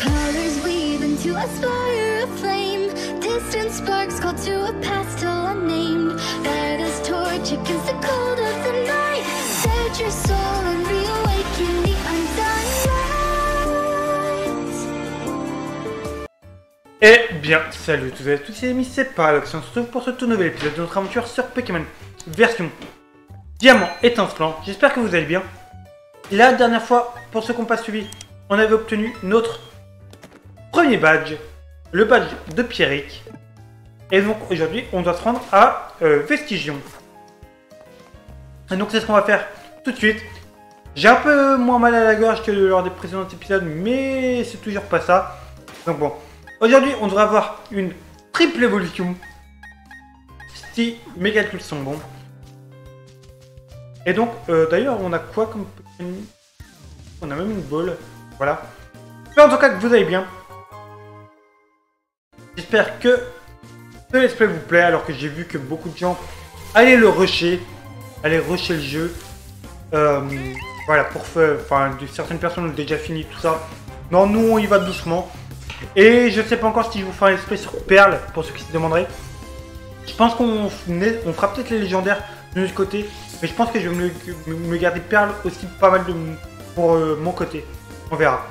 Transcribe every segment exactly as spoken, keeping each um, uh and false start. Colors weave into a spire of flame. Distant sparks call to a past still unnamed. Bear this torch against the cold of the night. Set your soul and reawaken the undone light. Eh bien, salut tous et toutes, c'est les amis, c'est Paradoxe. On se retrouve pour ce tout nouvel épisode de notre aventure sur Pokémon. Version Diamant étincelant. J'espère que vous allez bien. La dernière fois, pour ceux qui n'ont pas suivi, on avait obtenu notre premier badge, le badge de Pierrick. Et donc aujourd'hui, on doit se rendre à euh, Vestigion. Et donc c'est ce qu'on va faire tout de suite. J'ai un peu moins mal à la gorge que lors des précédents épisodes, mais c'est toujours pas ça. Donc bon, aujourd'hui, on devrait avoir une triple évolution, si mes calculs sont bons. Et donc, euh, d'ailleurs, on a quoi comme... On a même une boule, voilà. Mais en tout cas, que vous allez bien. J'espère que ce let's play vous plaît, alors que j'ai vu que beaucoup de gens allaient le rusher, allaient rusher le jeu. Euh, voilà, pour faire... Enfin, certaines personnes ont déjà fini tout ça. Non, nous, on y va doucement. Et je sais pas encore si je vous ferai un let's play sur Perle, pour ceux qui se demanderaient. Je pense qu'on on fera peut-être les légendaires de notre côté. Mais je pense que je vais me, me, me garder Perle aussi pas mal de pour euh, mon côté. On verra.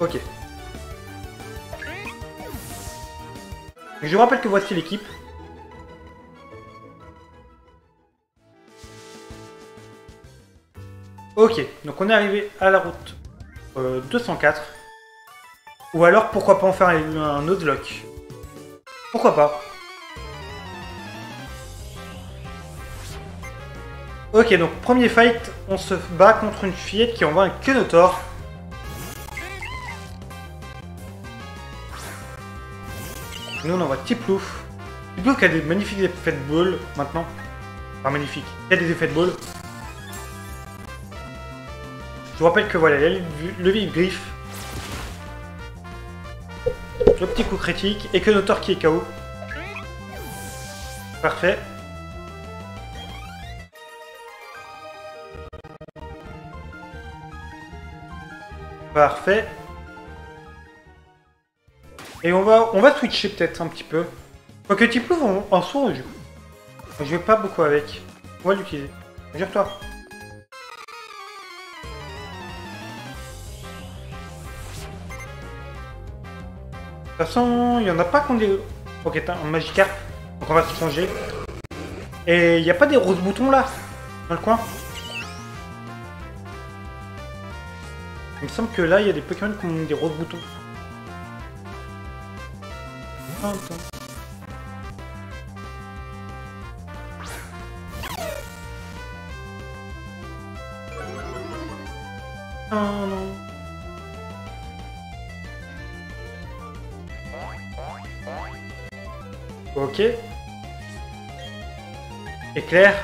Ok. Je vous rappelle que voici l'équipe. Ok. Donc on est arrivé à la route euh, deux cent quatre. Ou alors pourquoi pas en faire un, un autre lock. Pourquoi pas. Ok, donc premier fight, on se bat contre une fillette qui envoie un Keunotor. Nous on envoie Tiplouf. Tiplouf qui a des magnifiques effets de ball maintenant. Enfin magnifique, il y a des effets de ball. Je vous rappelle que voilà, il y a le vif griffe. Le petit coup critique et Keunotor qui est K O. Parfait. Parfait. Et on va on va switcher peut-être un petit peu. Quoique Tiplouf en soi, je joue pas beaucoup avec. On va l'utiliser. Gère-toi. De toute façon, il n'y en a pas qu'on des... Ok, t'as un Magikarp. Donc on va se changer. Et il n'y a pas des roses boutons là, dans le coin. Il me semble que là, il y a des Pokémon qui ont des roses boutons. Oh non. Ok. Éclair.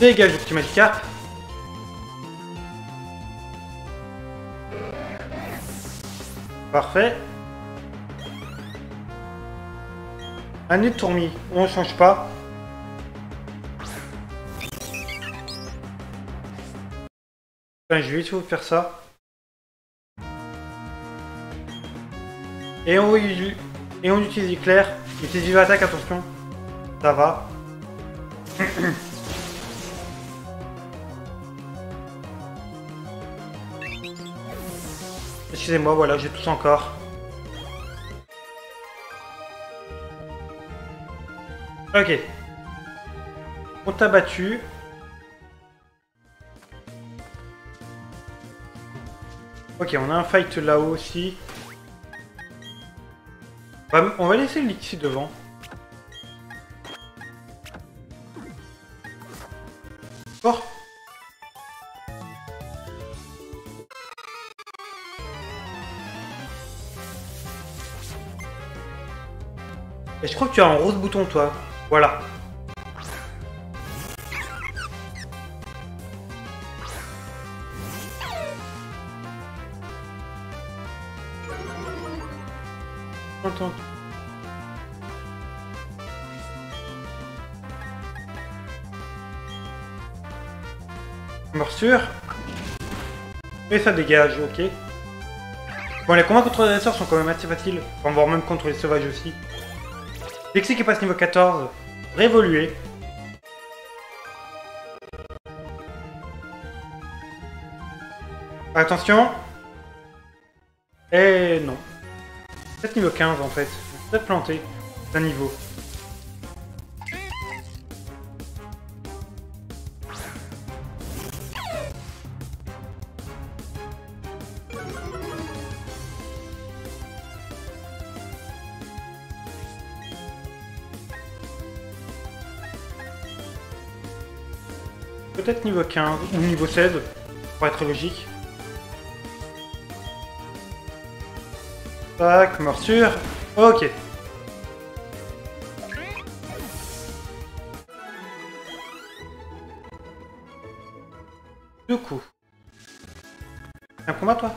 Dégage le petit Magikarp. Parfait. Un Étourmi, on ne change pas. Enfin, je vais essayer de faire ça. Et on, et on utilise l'éclair. Utilise l'attaque, attention. Ça va. Excusez-moi, voilà, j'ai tous encore. Ok. On t'a battu. Ok, on a un fight là-haut aussi. On va laisser le Lixy devant. Fort. Oh. Et je crois que tu as un rose bouton, toi. Voilà. Attends. Morsure. Et ça dégage, ok. Bon, les combats contre les dresseurs sont quand même assez faciles. Enfin, voire même contre les sauvages aussi. Lixy qui passe niveau quatorze. Révolué. Attention. Et non. Peut-être niveau quinze en fait. Peut-être planté d'un niveau. Peut-être niveau quinze ou niveau seize, pour être logique. Tac, morsure. Ok. Du coup. C'est un combat, toi?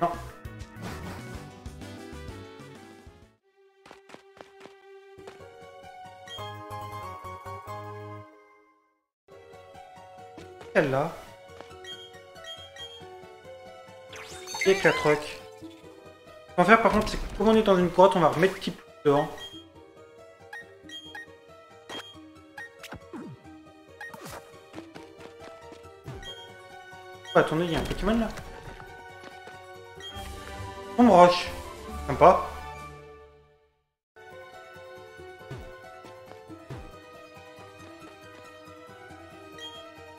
Non. Celle-là. Et Clatroc. Ce qu'on va faire par contre, c'est que comme on est dans une grotte, on va remettre Tiplouf devant. Oh, attendez, il y a un Pokémon là. On me roche. Sympa.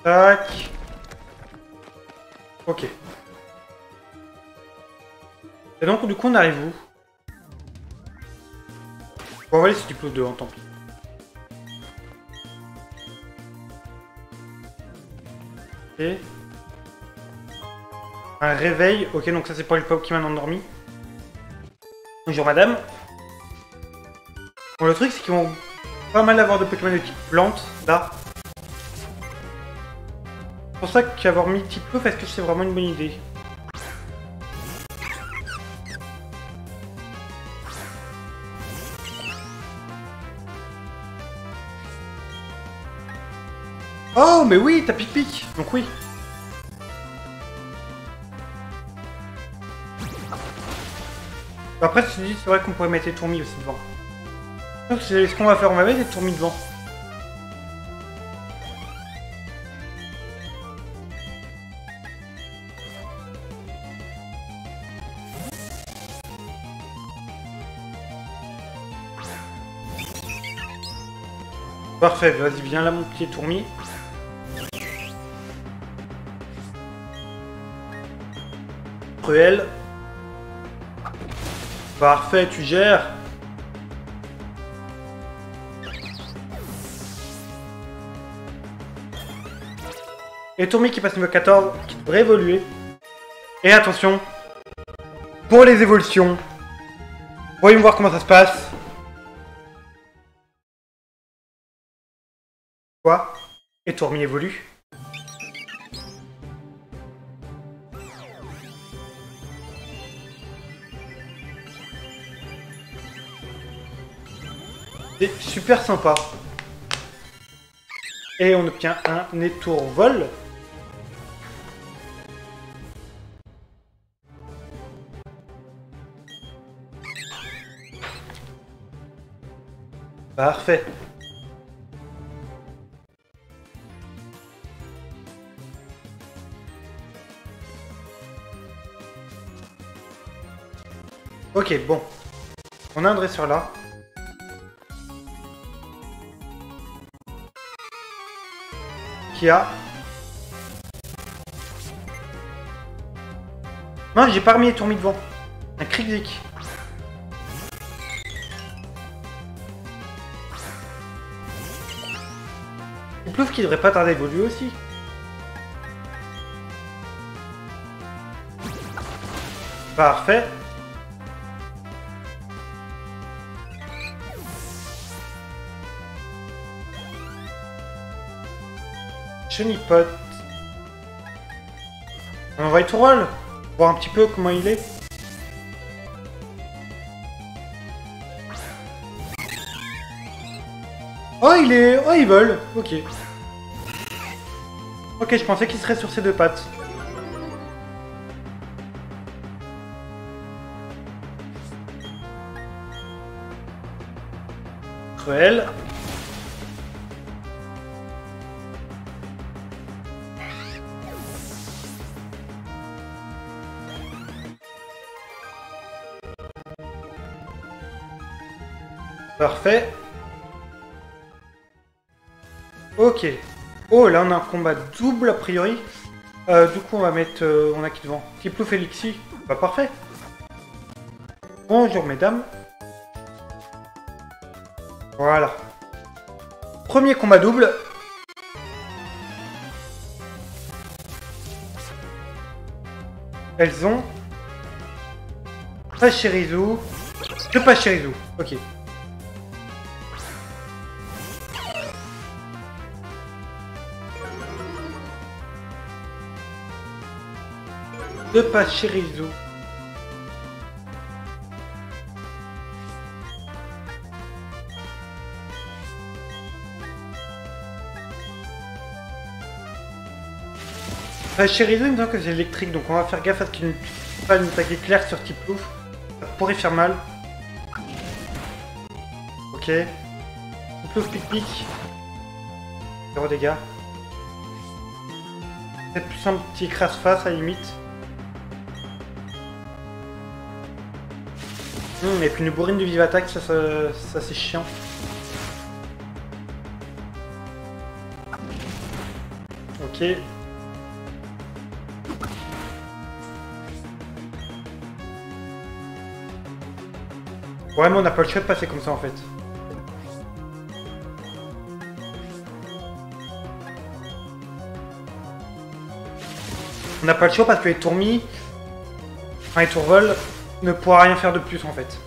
Tac. Ok. Et donc, du coup, on arrive où? Bon, on va laisser Tiplouf devant, tant pis. Et... un réveil. Ok, donc ça, c'est pas le pop qui m'a endormi. Bonjour, madame. Bon, le truc, c'est qu'ils vont pas mal avoir de Pokémon de type plante, là. C'est pour ça qu'avoir mis Tiplouf, est-ce que c'est vraiment une bonne idée? Oh, mais oui, t'as pic-pic, donc oui. Après, je me suis dit, c'est vrai qu'on pourrait mettre Étourmi aussi devant. Donc, c'est ce qu'on va faire, on va mettre Étourmi devant. Parfait, vas-y, viens là, mon petit Étourmi. Cruel. Parfait, tu gères. Étourmi qui passe niveau quatorze, qui devrait évoluer. Et attention, pour les évolutions, voyons voir comment ça se passe. Quoi? Étourmi évolue. C'est super sympa. Et on obtient un Étourvol. Parfait. Ok, bon. On a un dresseur là. Qui a... non, j'ai pas remis Étourmi devant. Un Criquézik. Le plouf qui devrait pas tarder à évoluer aussi. Parfait. Chenipote. On va Étourvol, voir un petit peu comment il est. Oh, il est... oh, il vole. Ok. Ok, Ok, je pensais qu'il serait sur ses deux pattes. Cruel. Parfait. Ok. Oh, là on a un combat double a priori. Euh, du coup on va mettre... Euh, on a qui devant? Tiplouf et Lixy. Bah parfait. Bonjour mesdames. Voilà. Premier combat double. Elles ont... Pachirisu. Le Pachirisu. Ok. De Pachirisu. Pachirisu, il me semble que c'est électrique, donc on va faire gaffe à ce qu'il ne puisse pas nous attaquer clair sur Tiplouf. Ça pourrait faire mal. Ok. Tiplouf pic-pic. Zéro dégâts. Peut-être plus un petit crasse-face à la limite. Mmh, et puis une bourrine de vive attaque, ça, ça, ça c'est chiant. Ok. Ouais, mais on n'a pas le choix de passer comme ça en fait. On n'a pas le choix parce que les Étourmi, enfin Étourvol, ne pourra rien faire de plus en fait.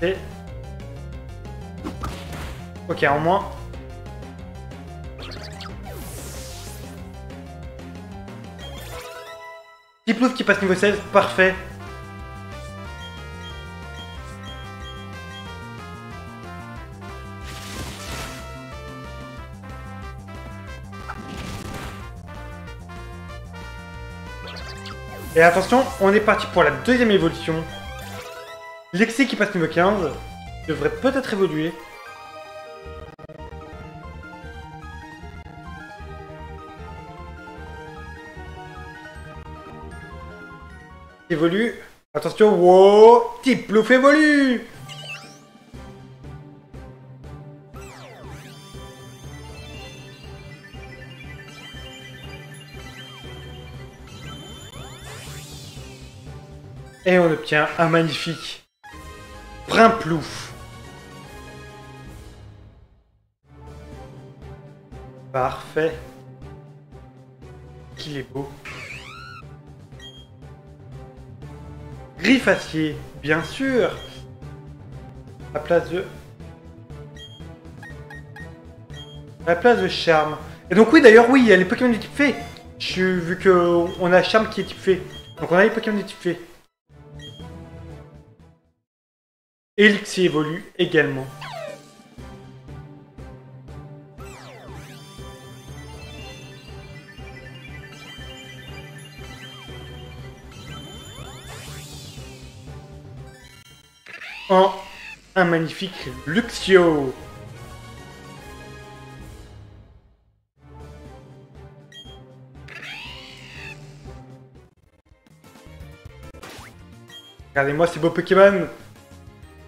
Et... Ok, en moins. Tiplouf qui passe niveau seize, parfait. Et attention, on est parti pour la deuxième évolution. Lexi qui passe niveau quinze devrait peut-être évoluer. Évolue. Attention, wow, Tiplouf évolue. Et on obtient un magnifique Primplouf. Parfait. Qu'il est beau. Griffe acier, bien sûr. À place de... À place de charme. Et donc oui, d'ailleurs, oui, il y a les Pokémon du type fée. Je, vu qu'on a charme qui est type fée. Donc on a les Pokémon du type fée. Et Lixy évolue également. En un magnifique Luxio. Regardez-moi ces beaux Pokémon.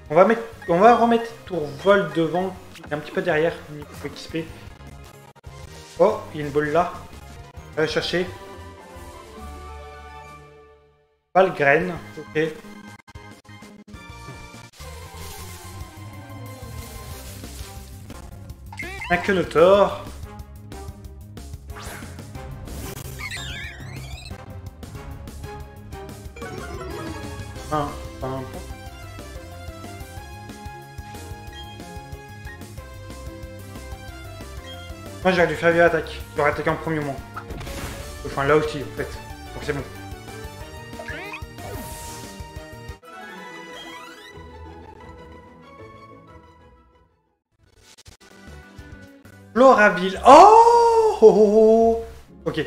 On va, mettre, on va remettre Étourvol devant, il est un petit peu derrière, niveau X P. Oh, il y a une boule là. On va chercher. Pas le graine, ok. Un Keunotor. Un, un... Moi j'aurais dû faire vive attaque, j'aurais attaqué en premier moment. Enfin là aussi en fait, donc c'est bon. Florabile. Oh, oh, oh, oh. Ok.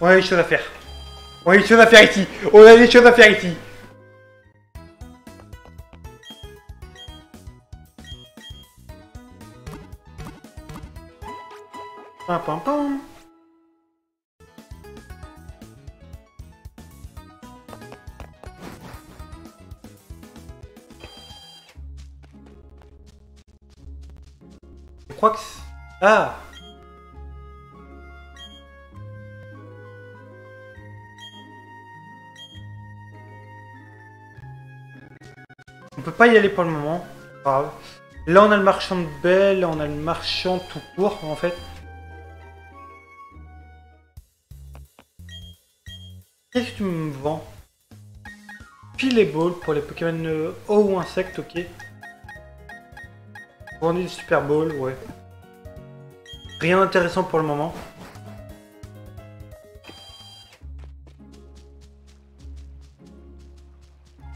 On a des choses à faire. On a des choses à faire ici. On a des choses à faire ici. Pam pam pam. Je crois que... Ah! On peut pas y aller pour le moment. Grave. Là on a le marchand de belles, là on a le marchand tout court en fait. Qu'est-ce que tu me vends? Pile et ball pour les Pokémon eau ou insectes, ok. Vendu une Super Bowl, ouais. Rien d'intéressant pour le moment.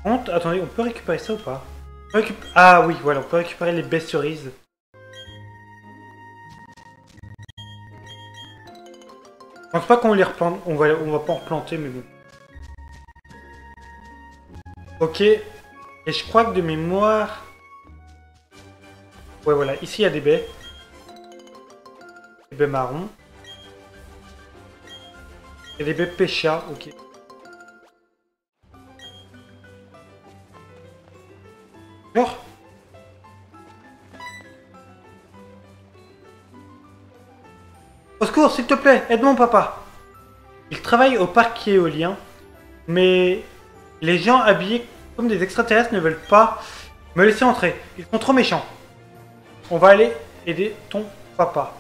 Compte, attendez, on peut récupérer ça ou pas? Récup... Ah oui, voilà, on peut récupérer les baies cerises. Je pense pas qu'on les replante, on va, on va pas en replanter, mais bon. Ok, et je crois que de mémoire... Ouais, voilà, ici il y a des baies. Des baies marron. Et des baies pécha, ok. Genre. Au secours, s'il te plaît, aide mon papa. Il travaille au parc éolien, mais les gens habillés comme des extraterrestres ne veulent pas me laisser entrer. Ils sont trop méchants. On va aller aider ton papa.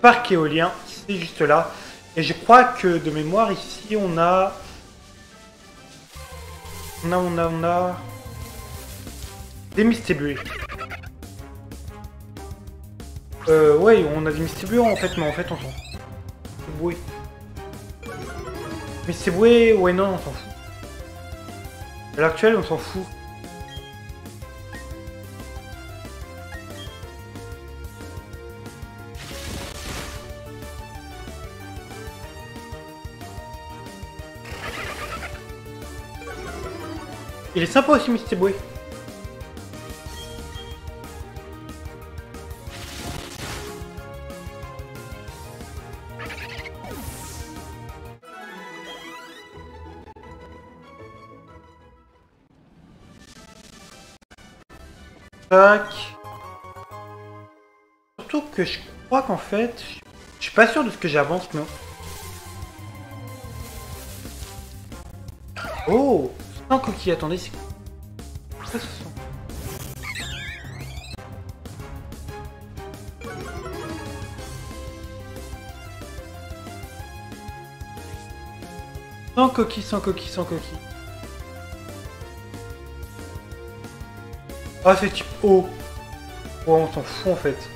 Parc éolien, c'est juste là. Et je crois que de mémoire, ici, on a... On a, on a, on a... Des Mistébué. Euh, ouais, on a des Mistébué en fait, mais en fait, on s'en fout. Mistébué. Mistébué, ouais, non, on s'en fout. À l'actuel, on s'en fout. Il est sympa aussi, Mistébué. Tac. Surtout que je crois qu'en fait, je suis pas sûr de ce que j'avance, mais... Oh! Un cookie, attendez, c'est... Ça se sent. Sans coquille, sans coquille, sans coquille. Ah, c'est type O. Ouais, on s'en fout en fait.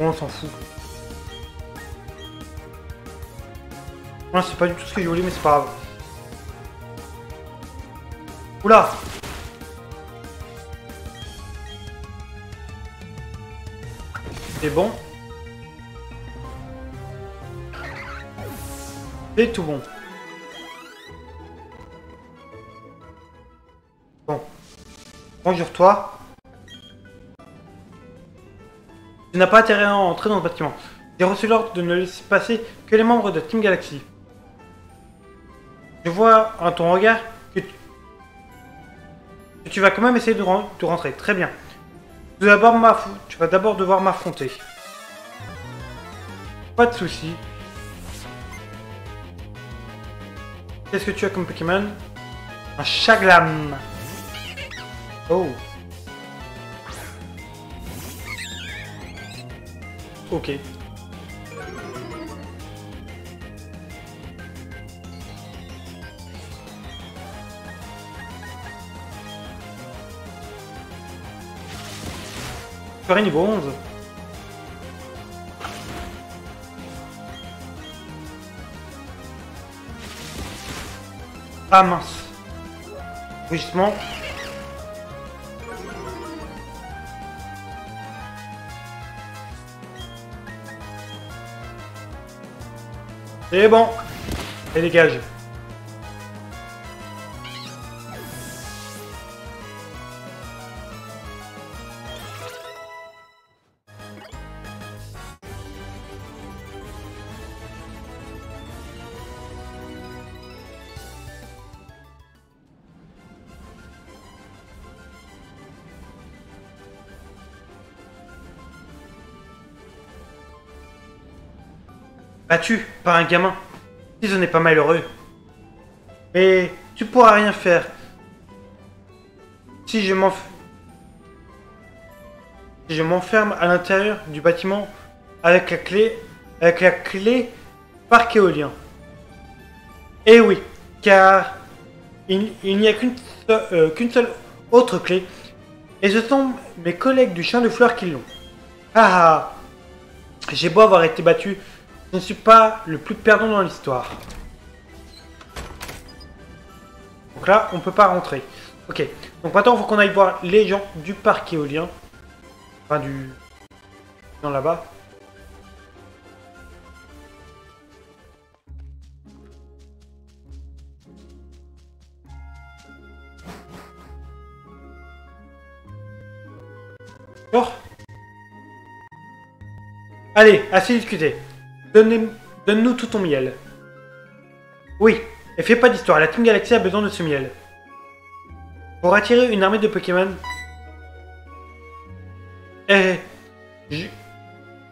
Ouais, on s'en fout. C'est pas du tout ce que je voulais, mais c'est pas grave. Oula! C'est bon. C'est tout bon. Bon. Bonjour toi. Tu n'as pas intérêt à entrer dans le bâtiment. J'ai reçu l'ordre de ne laisser passer que les membres de Team Galaxy. Je vois en ton regard que tu, que tu vas quand même essayer de, ren de rentrer. Très bien. Tout d'abord, tu vas d'abord devoir m'affronter. Pas de soucis. Qu'est-ce que tu as comme Pokémon? Un Chaglam. Oh. Ok. Niveau onze. Ah mince. Justement. C'est bon. Et dégage. Battu par un gamin, si ce n'est pas malheureux. Mais tu pourras rien faire. Si je m'enferme si je m'enferme à l'intérieur du bâtiment avec la clé, avec la clé par Kéolien. Eh oui, car il, il n'y a qu'une euh, qu'une seule autre clé, et ce sont mes collègues du champ de fleurs qui l'ont. Ah, j'ai beau avoir été battu. Je ne suis pas le plus perdant dans l'histoire. Donc là, on peut pas rentrer. Ok. Donc maintenant, il faut qu'on aille voir les gens du parc éolien. Enfin, du... Non, là-bas. Bonjour. Allez, assez discuté. Donne-nous tout ton miel. Oui, et fais pas d'histoire, la Team Galaxy a besoin de ce miel. Pour attirer une armée de Pokémon... Eh, je,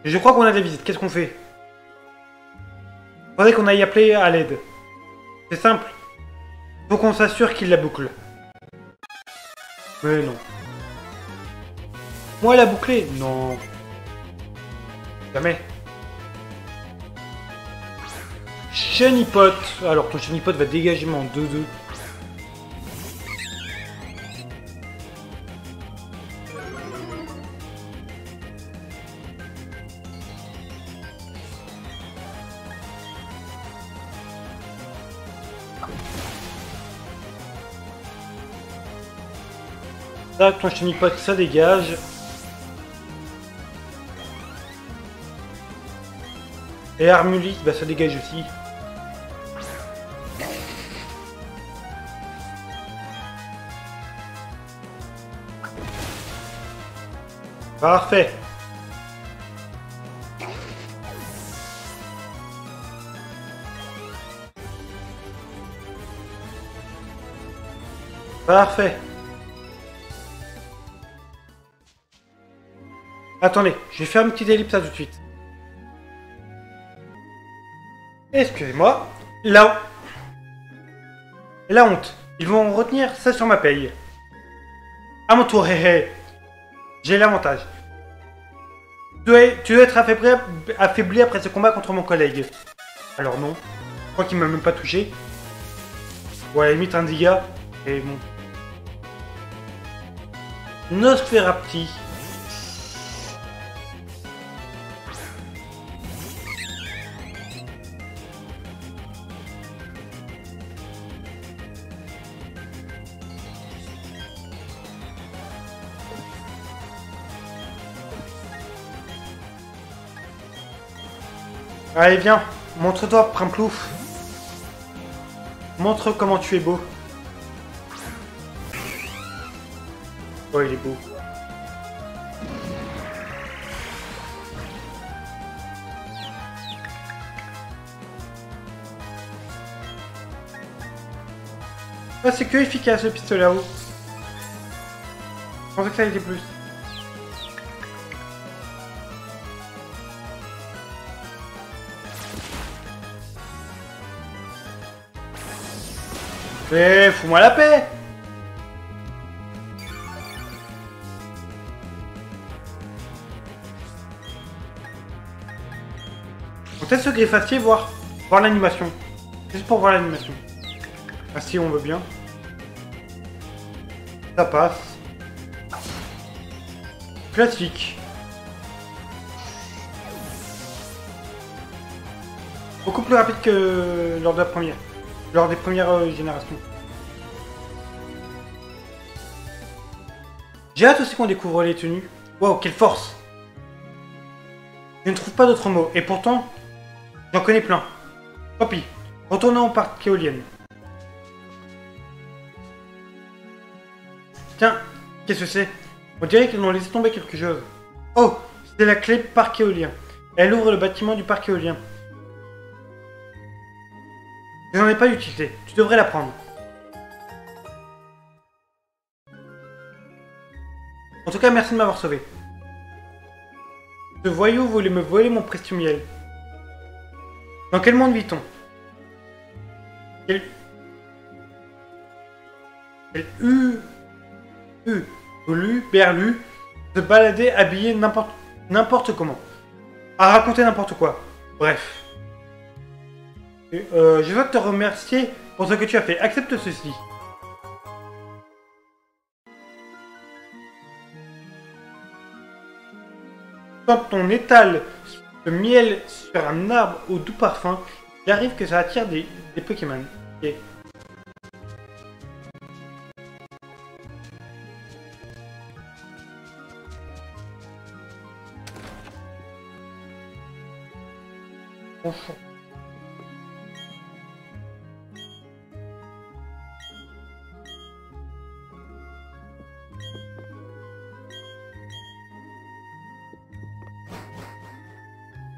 je crois qu'on a de la visite, qu'est-ce qu'on fait? Faudrait qu'on aille appeler à l'aide. C'est simple. Faut qu'on s'assure qu'il la boucle. Mais non. Moi, la boucler? Non. Jamais. Chenipote. Alors ton Chenipote va dégager mon deux deux. Là, ton Chenipote, ça dégage. Et Armulis, bah ça dégage aussi. Parfait. Parfait. Attendez, je vais faire une petite ellipse là tout de suite. Excusez-moi. Là... La honte. Ils vont retenir ça sur ma paye. À mon tour, hé hé. J'ai l'avantage. Tu dois être affaibli, affaibli après ce combat contre mon collègue. Alors non. Je crois qu'il m'a même pas touché. Ou à la limite un dégât. Et bon. Nosferapti. Allez, viens, montre-toi, Tiplouf. Montre comment tu es beau. Oh, il est beau. Ah, c'est que efficace le pistolet à eau. Je pensais que ça allait plus. Eh, fous-moi la paix! On teste ce greffacier, voir, voir l'animation. Juste pour voir l'animation. Ah si, on veut bien. Ça passe. Classique. Beaucoup plus rapide que lors de la première. Lors des premières euh, générations. J'ai hâte aussi qu'on découvre les tenues. Waouh, quelle force! Je ne trouve pas d'autres mots, et pourtant, j'en connais plein. Tant pis, retournons au parc éolienne. Tiens, qu'est-ce que c'est? On dirait qu'ils ont laissé tomber quelque chose. Oh, c'est la clé parc éolien. Elle ouvre le bâtiment du parc éolien. Je n'en ai pas d'utilité, tu devrais la prendre. En tout cas, merci de m'avoir sauvé. Ce voyou voulait me voler mon précieux miel. Dans quel monde vit-on? Quel... Quel U... U... Voulu, berlu, se balader, habillé n'importe n'importe comment. À raconter n'importe quoi. Bref. Euh, je veux te remercier pour ce que tu as fait. Accepte ceci. Quand on étale le miel sur un arbre au doux parfum, il arrive que ça attire des, des Pokémon. Okay. Bonjour.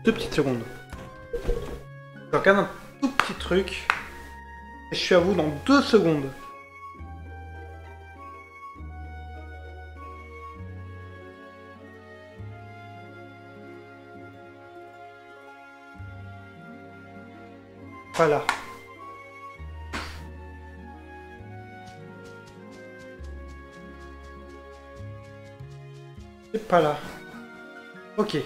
Deux petites secondes. Je regarde un tout petit truc. Et je suis à vous dans deux secondes. Voilà. C'est pas là. Ok.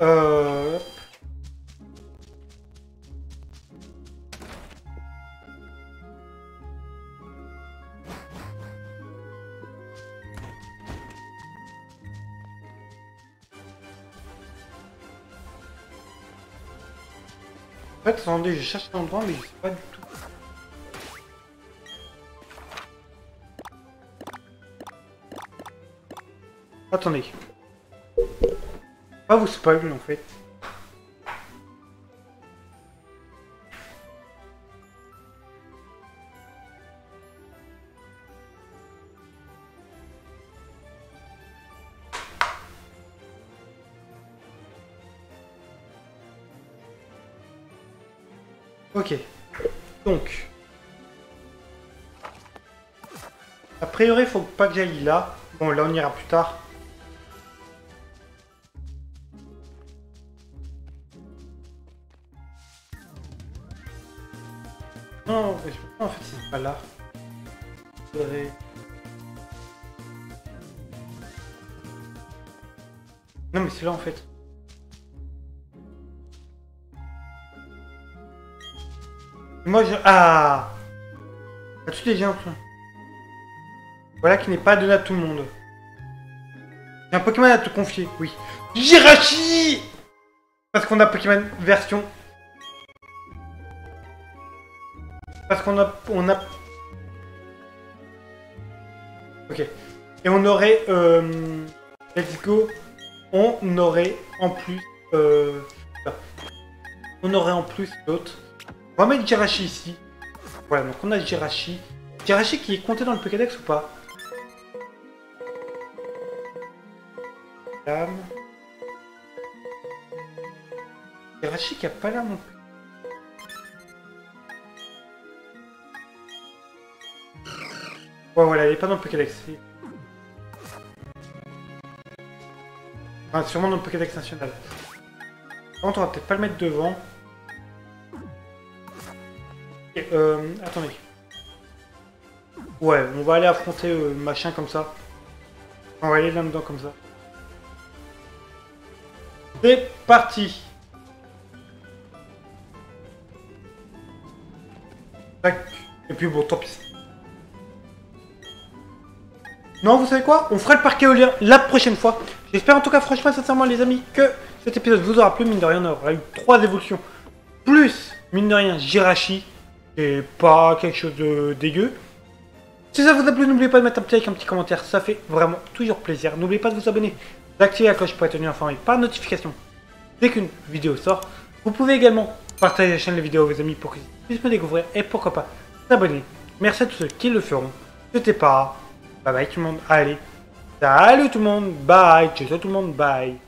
Euh... En fait, attendez, je cherche l'endroit, mais je sais pas du tout. Attendez. Pas vous spoil en fait. Ok. Donc. A priori, il faut pas que j'aille là. Bon, là, on ira plus tard. Non, en fait, c'est pas là. Non, mais c'est là en fait. Moi, je... Ah, as-tu déjà un plan? Voilà qui n'est pas donné à tout le monde. J'ai un Pokémon à te confier, oui. Jirachi! Parce qu'on a Pokémon version... Parce qu'on a... On a... Ok. Et on aurait... Euh... Let's go. On aurait en plus... Euh... On aurait en plus l'autre. On va mettre Jirachi ici. Voilà, donc on a Jirachi. Jirachi qui est compté dans le Pokédex ou pas? Jirachi qui a pas l'air non plus. Ouais, voilà, elle est pas dans le Pokédex. Enfin, sûrement dans le Pokédex national. Par contre, on va peut-être pas le mettre devant. Et, euh, attendez. Ouais, on va aller affronter euh, machin comme ça. On va aller là-dedans comme ça. C'est parti! Et puis bon, tant pis. Non, vous savez quoi? On fera le parc éolien la prochaine fois. J'espère en tout cas, franchement, sincèrement, les amis, que cet épisode vous aura plu. Mine de rien, on aura eu trois évolutions. Plus, mine de rien, Jirachi. Et pas quelque chose de dégueu. Si ça vous a plu, n'oubliez pas de mettre un petit like, un petit commentaire. Ça fait vraiment toujours plaisir. N'oubliez pas de vous abonner, d'activer la cloche pour être tenu informé par notification dès qu'une vidéo sort. Vous pouvez également partager la chaîne, les vidéos à vos amis pour qu'ils puissent me découvrir. Et pourquoi pas s'abonner. Merci à tous ceux qui le feront. C'était pas... Bye bye tout le monde. Allez. Salut tout le monde. Bye. Ciao tout le monde. Bye.